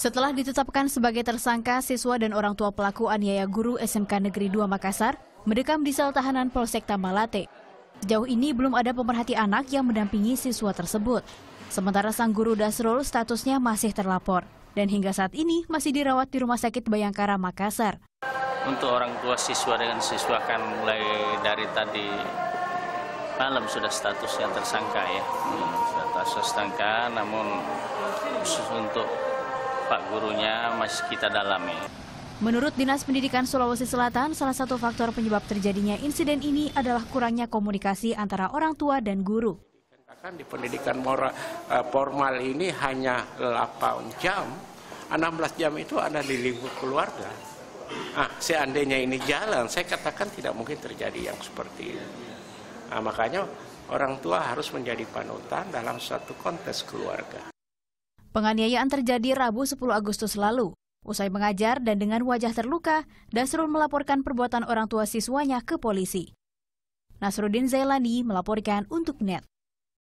Setelah ditetapkan sebagai tersangka, siswa dan orang tua pelaku aniaya guru SMK Negeri 2 Makassar mendekam di sel tahanan Polsek Tamalate. Sejauh ini belum ada pemerhati anak yang mendampingi siswa tersebut. Sementara sang guru Dasrul statusnya masih terlapor dan hingga saat ini masih dirawat di Rumah Sakit Bayangkara Makassar. Untuk orang tua siswa dengan siswa kan mulai dari tadi malam sudah statusnya tersangka ya. Status tersangka, namun khusus untuk Pak gurunya masih kita dalami. Menurut Dinas Pendidikan Sulawesi Selatan, salah satu faktor penyebab terjadinya insiden ini adalah kurangnya komunikasi antara orang tua dan guru. Di pendidikan formal ini hanya 8 jam, 16 jam itu ada di lingkup keluarga. Nah, seandainya ini jalan, saya katakan tidak mungkin terjadi yang seperti ini. Nah, makanya orang tua harus menjadi panutan dalam suatu konteks keluarga. Penganiayaan terjadi Rabu 10 Agustus lalu. Usai mengajar dan dengan wajah terluka, Dasrul melaporkan perbuatan orang tua siswanya ke polisi. Nasrudin Zailani melaporkan untuk NET.